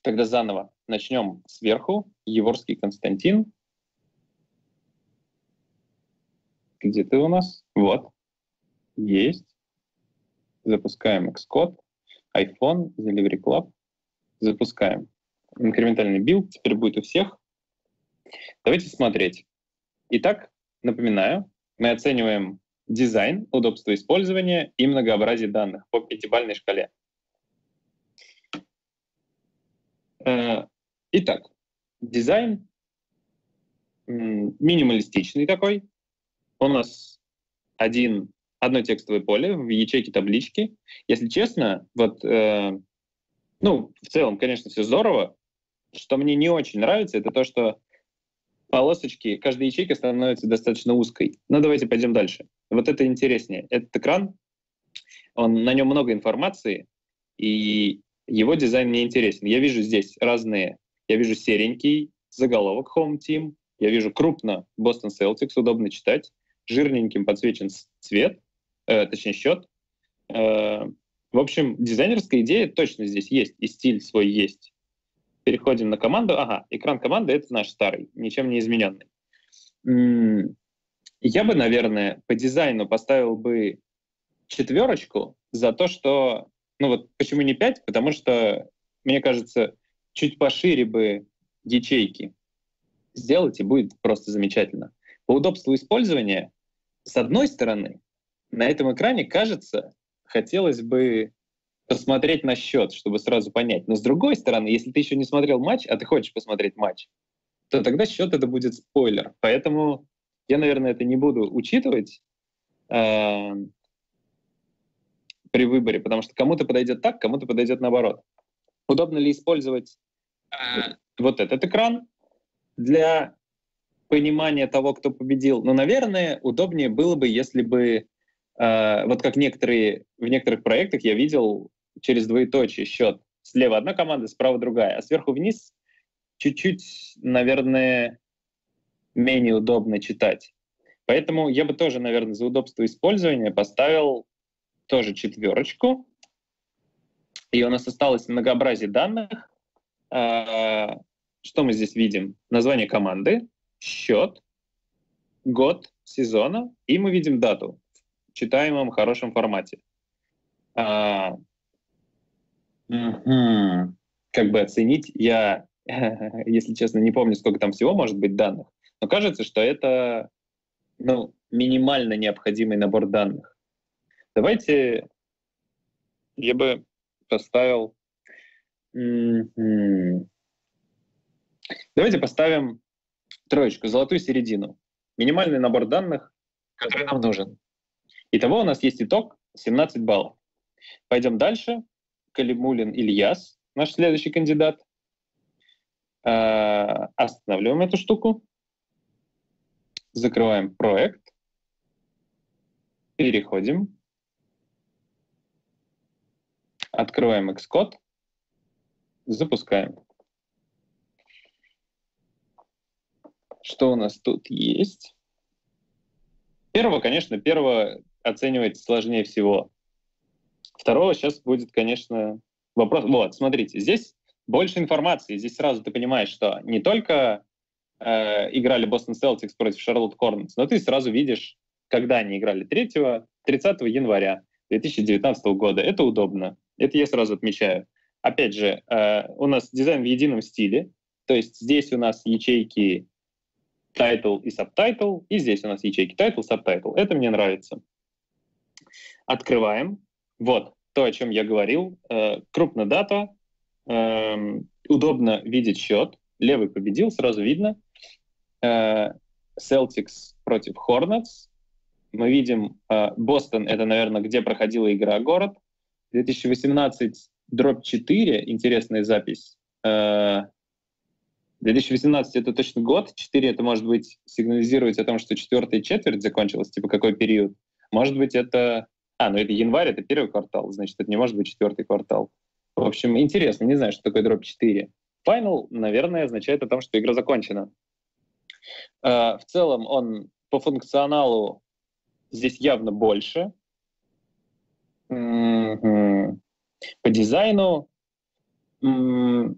Тогда заново. Начнем сверху. Егорский Константин. Где ты у нас? Вот. Есть. Запускаем Xcode. iPhone. Delivery Club. Запускаем. Инкрементальный билд. Теперь будет у всех. Давайте смотреть. Итак, напоминаю, мы оцениваем дизайн, удобство использования и многообразие данных по пятибалльной шкале. Итак, дизайн минималистичный такой. У нас один, одно текстовое поле в ячейке таблички. Если честно, вот, э, ну, в целом, конечно, все здорово. Что мне не очень нравится, это то, что полосочки, каждая ячейка становится достаточно узкой. Но давайте пойдем дальше. Вот это интереснее. Этот экран, он, на нем много информации, и его дизайн мне интересен. Я вижу здесь разные. Я вижу серенький заголовок Home Team, я вижу крупно Бостон Селтикс, удобно читать. Жирненьким подсвечен цвет, э, точнее счет. Э, в общем, дизайнерская идея точно здесь есть, и стиль свой есть. Переходим на команду. Ага, экран команды — это наш старый, ничем не измененный. Я бы, наверное, по дизайну поставил бы четверочку за то, что... Ну вот почему не пять? Потому что, мне кажется, чуть пошире бы ячейки сделать, и будет просто замечательно. По удобству использования, с одной стороны, на этом экране, кажется, хотелось бы посмотреть на счет, чтобы сразу понять. Но с другой стороны, если ты еще не смотрел матч, а ты хочешь посмотреть матч, то тогда счет — это будет спойлер. Поэтому я, наверное, это не буду учитывать э, при выборе, потому что кому-то подойдет так, кому-то подойдет наоборот. Удобно ли использовать вот этот экран для понимания того, кто победил? Ну, наверное, удобнее было бы, если бы Uh, вот как некоторые, в некоторых проектах я видел через двоеточие счет. Слева одна команда, справа другая. А сверху вниз чуть-чуть, наверное, менее удобно читать. Поэтому я бы тоже, наверное, за удобство использования поставил тоже четверочку. И у нас осталось многообразие данных. Uh, что мы здесь видим? Название команды, счет, год, сезона, и мы видим дату в читаемом хорошем формате. А, угу. Как бы оценить, я, если честно, не помню, сколько там всего может быть данных, но кажется, что это ну, минимально необходимый набор данных. Давайте я бы поставил... Угу. Давайте поставим троечку, золотую середину. Минимальный набор данных, который нам нужен. Итого у нас есть итог семнадцать баллов. Пойдем дальше. Калимулин Ильяс, наш следующий кандидат. Э-э- останавливаем эту штуку. Закрываем проект. Переходим. Открываем Xcode. Запускаем. Что у нас тут есть? Первого, конечно, первого оценивать сложнее всего. Второго сейчас будет, конечно, вопрос. Вот, смотрите, здесь больше информации. Здесь сразу ты понимаешь, что не только э, играли Бостон Селтикс против Шарлотт Хорнетс, но ты сразу видишь, когда они играли тридцатого января две тысячи девятнадцатого года. Это удобно. Это я сразу отмечаю. Опять же, э, у нас дизайн в едином стиле. То есть здесь у нас ячейки title и subtitle, и здесь у нас ячейки title, subtitle. Это мне нравится. Открываем. Вот то, о чем я говорил. Э, крупная дата. Э, удобно видеть счет. Левый победил, сразу видно. Э, Celtics против Hornets. Мы видим э, Бостон, это, наверное, где проходила игра город. две тысячи восемнадцать дробь четыре, интересная запись. Э, две тысячи восемнадцать — это точно год, четыре — это может быть сигнализировать о том, что четвертая четверть закончилась, типа какой период. Может быть это... А, ну это январь, это первый квартал, значит, это не может быть четвертый квартал. В общем, интересно, не знаю, что такое дробь четыре. Final, наверное, означает о том, что игра закончена. Э, в целом он по функционалу здесь явно больше. Mm-hmm. По дизайну... Mm-hmm.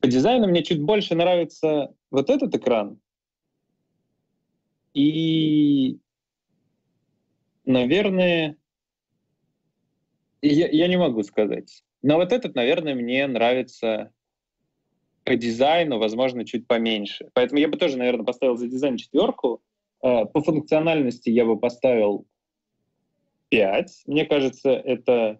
По дизайну мне чуть больше нравится вот этот экран. И, наверное, я, я не могу сказать. Но вот этот, наверное, мне нравится по дизайну, возможно, чуть поменьше. Поэтому я бы тоже, наверное, поставил за дизайн четверку. По функциональности я бы поставил пять. Мне кажется, это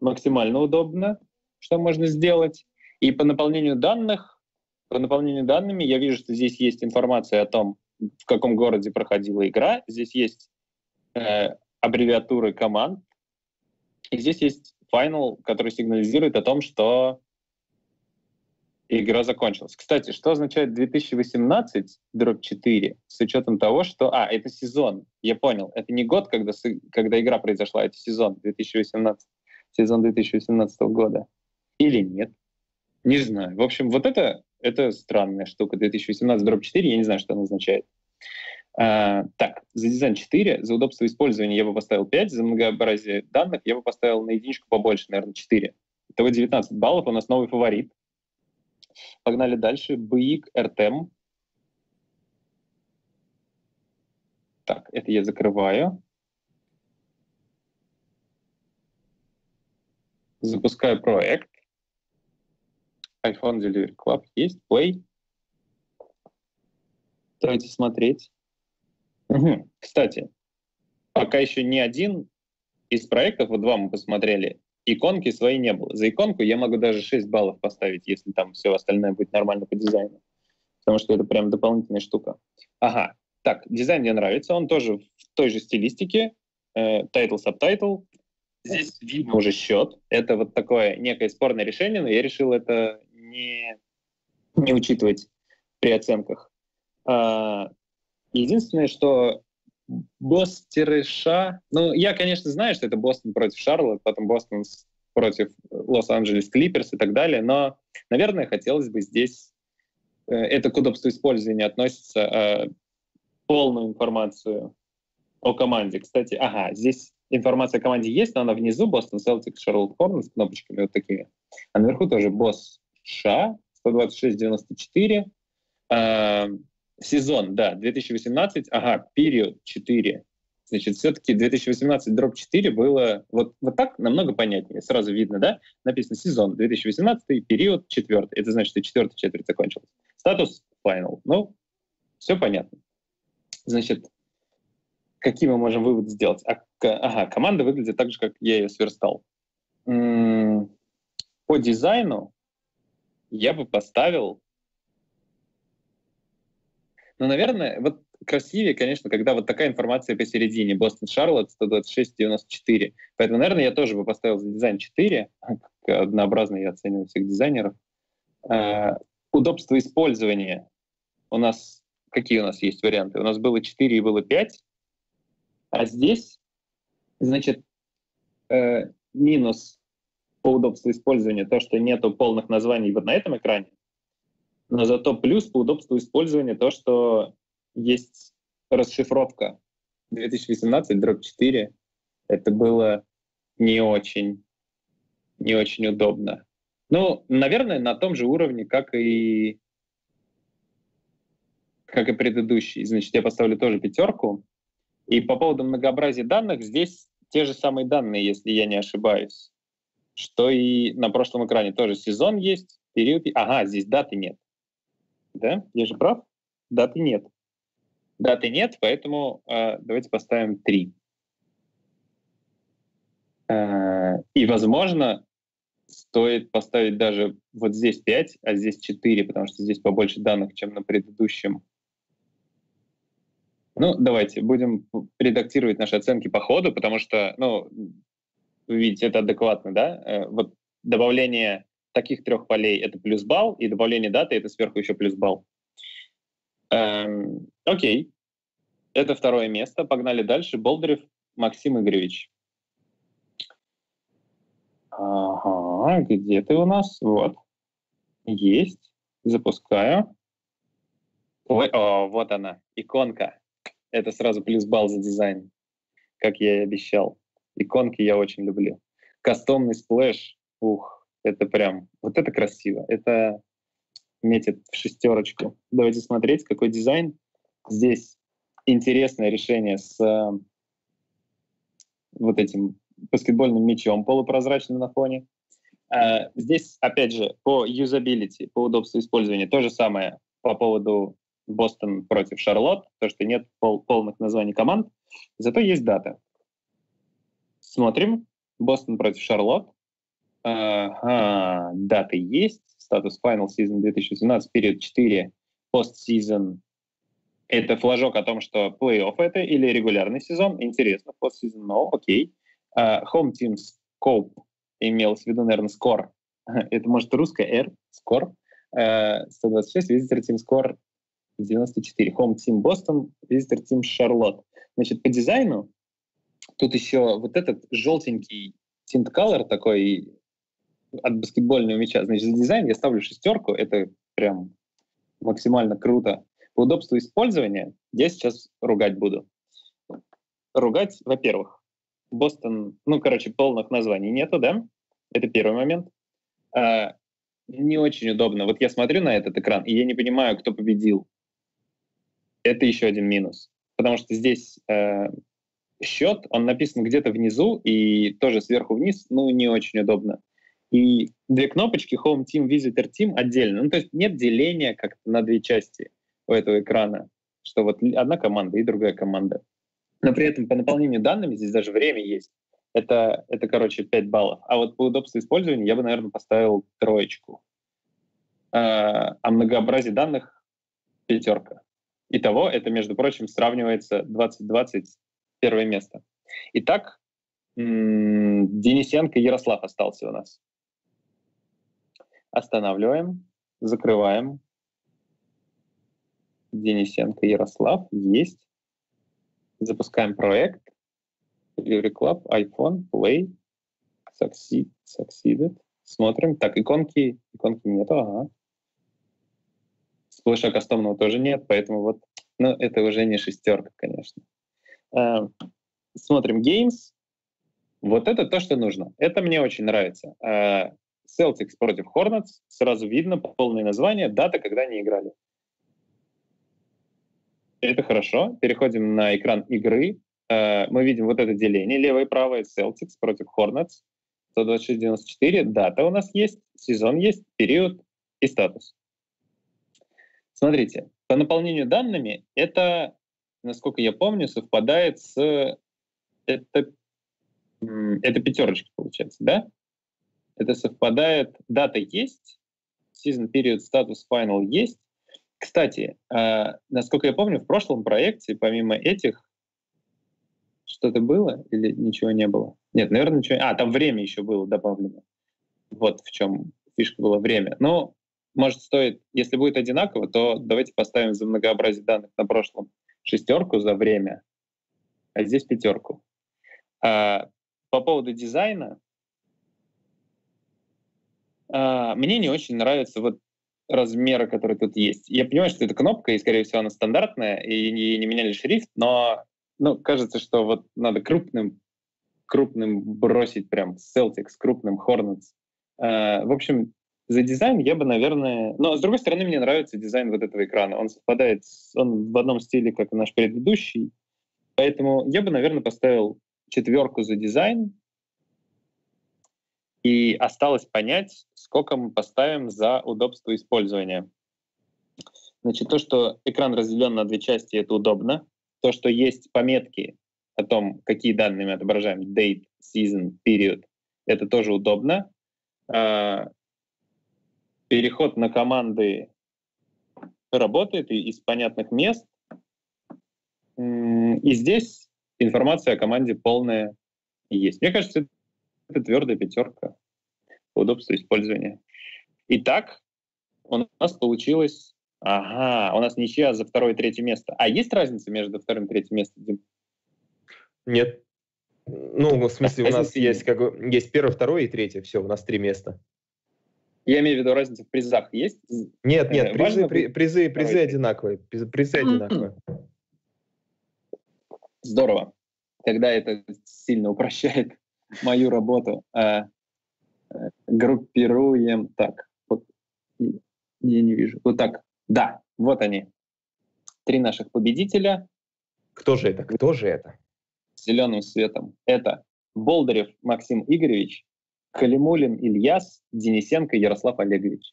максимально удобно, что можно сделать. И по наполнению данных, по наполнению данными я вижу, что здесь есть информация о том, в каком городе проходила игра. Здесь есть э, аббревиатуры команд. И здесь есть final, который сигнализирует о том, что игра закончилась. Кстати, что означает две тысячи восемнадцать дробь четыре с учетом того, что... А, это сезон, я понял. Это не год, когда, когда игра произошла, это сезон две тысячи восемнадцать, сезон две тысячи восемнадцатого года. Или нет? Не знаю. В общем, вот это, это странная штука. две тысячи восемнадцать дробь четыре, я не знаю, что она означает. А, так, за дизайн четыре, за удобство использования я бы поставил пять, за многообразие данных я бы поставил на единичку побольше, наверное, четыре. Итого девятнадцать баллов, у нас новый фаворит. Погнали дальше. БИК-эр ти эм. Так, это я закрываю. Запускаю проект. iPhone Delivery Club есть, Play. Давайте смотреть. Угу. Кстати, пока еще ни один из проектов, вот два мы посмотрели, иконки своей не было. За иконку я могу даже шесть баллов поставить, если там все остальное будет нормально по дизайну. Потому что это прям дополнительная штука. Ага. Так, дизайн мне нравится. Он тоже в той же стилистике. Title, subtitle. Здесь видно уже счет. Это вот такое некое спорное решение, но я решил это не, не учитывать при оценках. А, единственное, что Бостон-Ша... Ну, я, конечно, знаю, что это Бостон против Шарлотт, потом Бостон против Лос-Анджелес Клиперс и так далее, но, наверное, хотелось бы здесь... Это к удобству использования относится, а, полную информацию о команде. Кстати, ага, здесь... Информация о команде есть, но она внизу, Бостон Селтикс, Шарлотт Хорнетс с кнопочками вот такими. А наверху тоже Босс Ша, сто двадцать шесть девяносто четыре. сезон, да, две тысячи восемнадцать, ага, период четыре. Значит, все-таки две тысячи восемнадцать дробь четыре было вот, вот так намного понятнее. Сразу видно, да? Написано сезон две тысячи восемнадцать, период четвертый. Это значит, что четвертая четверть закончилась. Статус final. Ну, все понятно. Значит, какие мы можем выводы сделать? А, ага, команда выглядит так же, как я ее сверстал. М-м- по дизайну я бы поставил... Ну, наверное, вот красивее, конечно, когда вот такая информация посередине. Бостон Шарлотт сто двадцать шесть девяносто четыре. Поэтому, наверное, я тоже бы поставил за дизайн четыре. Как однообразно я оцениваю всех дизайнеров. А, удобство использования. У нас... Какие у нас есть варианты? У нас было четыре и было пять. А здесь, значит, э, минус по удобству использования то, что нету полных названий вот на этом экране. Но зато плюс по удобству использования то, что есть расшифровка. две тысячи восемнадцать дробь четыре. Это было не очень, не очень удобно. Ну, наверное, на том же уровне, как и, как и предыдущий. Значит, я поставлю тоже пятерку. И по поводу многообразия данных, здесь те же самые данные, если я не ошибаюсь, что и на прошлом экране. Тоже сезон есть, период... Ага, здесь даты нет. Да? Я же прав? Даты нет. Даты нет, поэтому э, давайте поставим три. Э, и, возможно, стоит поставить даже вот здесь пять, а здесь четыре, потому что здесь побольше данных, чем на предыдущем. Ну, давайте, будем редактировать наши оценки по ходу, потому что, ну, вы видите, это адекватно, да? Э, вот добавление таких трех полей — это плюс балл, и добавление даты — это сверху еще плюс балл. Эм, окей. Это второе место. Погнали дальше. Болдырев Максим Игоревич. Ага, где ты у нас? Вот. Есть. Запускаю. Ой, о, вот она, иконка. Это сразу плюс балл за дизайн, как я и обещал. Иконки я очень люблю. Кастомный сплэш. Ух, это прям... Вот это красиво. Это метит в шестерочку. Давайте смотреть, какой дизайн. Здесь интересное решение с э, вот этим баскетбольным мячом полупрозрачным на фоне. Э, здесь, опять же, по юзабилити, по удобству использования, то же самое по поводу Бостон против Шарлотт, то, что нет пол- полных названий команд, зато есть дата. Смотрим. Бостон против Шарлотт. Ага, даты есть. Статус Final Season две тысячи восемнадцать, период четыре, Post-Season. Это флажок о том, что плей-офф это или регулярный сезон. Интересно, Post-Season, но окей. Uh, Home Team Scope имелось в виду, наверное, Score. Это, может, русская R, Score. Uh, сто двадцать шесть, Visitor Team Score девяносто четыре. Home Team Boston, Visitor Team Charlotte. Значит, по дизайну тут еще вот этот желтенький tint color такой от баскетбольного мяча. Значит, за дизайн я ставлю шестерку. Это прям максимально круто. По удобству использования я сейчас ругать буду. Ругать, во-первых, Бостон... Ну, короче, полных названий нету, да? Это первый момент. А, не очень удобно. Вот я смотрю на этот экран, и я не понимаю, кто победил. Это еще один минус. Потому что здесь... А, счет, он написан где-то внизу и тоже сверху вниз, ну, не очень удобно. И две кнопочки Home Team, Visitor Team отдельно. Ну, то есть нет деления как-то на две части у этого экрана, что вот одна команда и другая команда. Но при этом по наполнению данными здесь даже время есть. Это, это короче, пять баллов. А вот по удобству использования я бы, наверное, поставил троечку. А, а многообразие данных — пятерка. Итого это, между прочим, сравнивается двадцать двадцать первое место. Итак, Денисенко Ярослав остался у нас. Останавливаем, закрываем. Денисенко Ярослав есть. Запускаем проект. Delivery Club, iPhone, Play, Succeed, Succeeded. Смотрим. Так, иконки, иконки нету, ага. Сплэша кастомного тоже нет, поэтому вот, ну, это уже не шестерка, конечно. Uh, смотрим Games. Вот это то, что нужно. Это мне очень нравится. Uh, Celtics против Hornets. Сразу видно полное название, дата, когда они играли. Это хорошо. Переходим на экран игры. Мы видим вот это деление. Левое и правое Селтикс против Хорнетс. сто двадцать шесть девяносто четыре. Дата у нас есть, сезон есть, период и статус. Смотрите, по наполнению данными это, насколько я помню, совпадает с... Это, это пятерочка, получается, да? Это совпадает... Дата есть, season, период, статус, final есть. Кстати, э, насколько я помню, в прошлом проекте, помимо этих, что-то было или ничего не было? Нет, наверное, ничего... А, там время еще было добавлено. Вот в чем фишка была, время. Ну, может, стоит... Если будет одинаково, то давайте поставим за многообразие данных на прошлом шестерку за время, а здесь пятерку. А, по поводу дизайна, а, мне не очень нравятся вот размеры, которые тут есть. Я понимаю, что это кнопка, и, скорее всего, она стандартная, и, и не меняли шрифт, но ну, кажется, что вот надо крупным, крупным бросить прям Celtics, крупным Hornets. А, в общем, за дизайн я бы, наверное... Но, с другой стороны, мне нравится дизайн вот этого экрана. Он совпадает, с... он в одном стиле, как и наш предыдущий. Поэтому я бы, наверное, поставил четверку за дизайн. И осталось понять, сколько мы поставим за удобство использования. Значит, то, что экран разделен на две части, это удобно. То, что есть пометки о том, какие данные мы отображаем, date, season, period, это тоже удобно. Переход на команды работает из понятных мест. И здесь информация о команде полная есть. Мне кажется, это твердая пятерка по удобству использования. Итак, у нас получилось... Ага, у нас ничья за второе и третье место. А есть разница между вторым и третьим местом, Дим? Нет. Ну, в смысле, а у нас есть, как бы, есть первое, второе и третье. Все, у нас три места. Я имею в виду, разница в призах есть? Нет, нет, призы, при, призы, призы одинаковые. Призы одинаковые. Здорово. Тогда это сильно упрощает мою работу. А, а, группируем так. Вот. Я не вижу. Вот так. Да, вот они. Три наших победителя. Кто же это? Кто же это? Зеленым светом. Это Болдырев Максим Игоревич, Калимулин Ильяс, Денисенко Ярослав Олегович.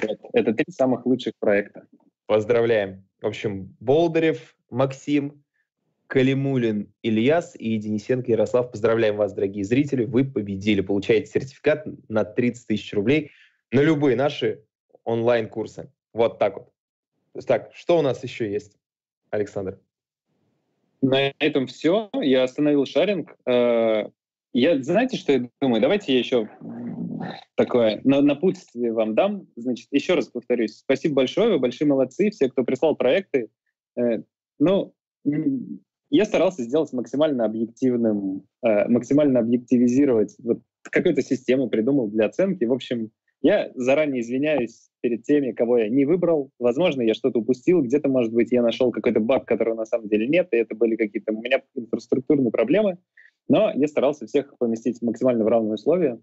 Это, это три самых лучших проекта. Поздравляем. В общем, Болдырев Максим, Калимулин Ильяс и Денисенко Ярослав. Поздравляем вас, дорогие зрители. Вы победили. Получаете сертификат на тридцать тысяч рублей на любые наши онлайн-курсы. Вот так вот. Так, что у нас еще есть, Александр? На этом все. Я остановил шаринг. Я, знаете, что я думаю? Давайте я еще такое на, напутствие вам дам. Значит, еще раз повторюсь. Спасибо большое, вы большие молодцы, все, кто прислал проекты. Э, ну, я старался сделать максимально объективным, э, максимально объективизировать. Вот какую-то систему придумал для оценки. В общем, я заранее извиняюсь перед теми, кого я не выбрал. Возможно, я что-то упустил. Где-то, может быть, я нашел какой-то баг, которого на самом деле нет, и это были какие-то у меня инфраструктурные проблемы. Но я старался всех поместить максимально в равные условия.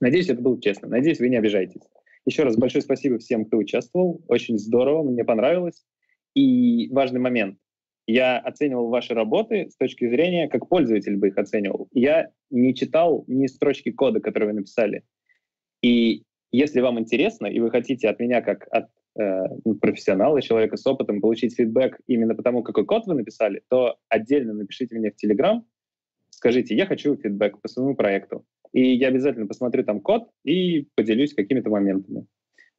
Надеюсь, это было честно. Надеюсь, вы не обижаетесь. Еще раз большое спасибо всем, кто участвовал. Очень здорово, мне понравилось. И важный момент. Я оценивал ваши работы с точки зрения, как пользователь бы их оценивал. Я не читал ни строчки кода, которые вы написали. И если вам интересно, и вы хотите от меня, как от э, профессионала, человека с опытом, получить фидбэк именно потому, какой код вы написали, то отдельно напишите мне в Telegram. Скажите, я хочу фидбэк по своему проекту. И я обязательно посмотрю там код и поделюсь какими-то моментами.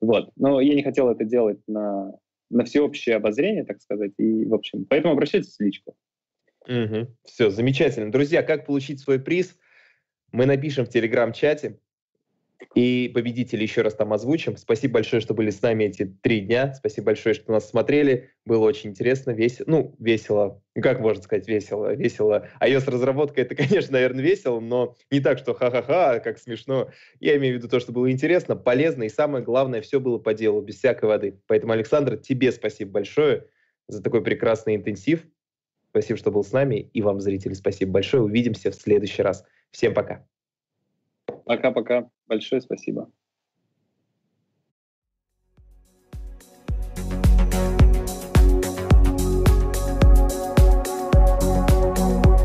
Вот. Но я не хотел это делать на, на всеобщее обозрение, так сказать. И, в общем, поэтому обращайтесь в личку. Угу. Все, замечательно. Друзья, как получить свой приз? Мы напишем в Телеграм-чате. И победителей еще раз там озвучим. Спасибо большое, что были с нами эти три дня. Спасибо большое, что нас смотрели. Было очень интересно, весело. Ну, весело. Как можно сказать весело? Весело. iOS-разработка — это, конечно, наверное, весело, но не так, что ха-ха-ха, как смешно. Я имею в виду то, что было интересно, полезно, и самое главное, все было по делу, без всякой воды. Поэтому, Александр, тебе спасибо большое за такой прекрасный интенсив. Спасибо, что был с нами. И вам, зрители, спасибо большое. Увидимся в следующий раз. Всем пока. Пока-пока. Большое спасибо.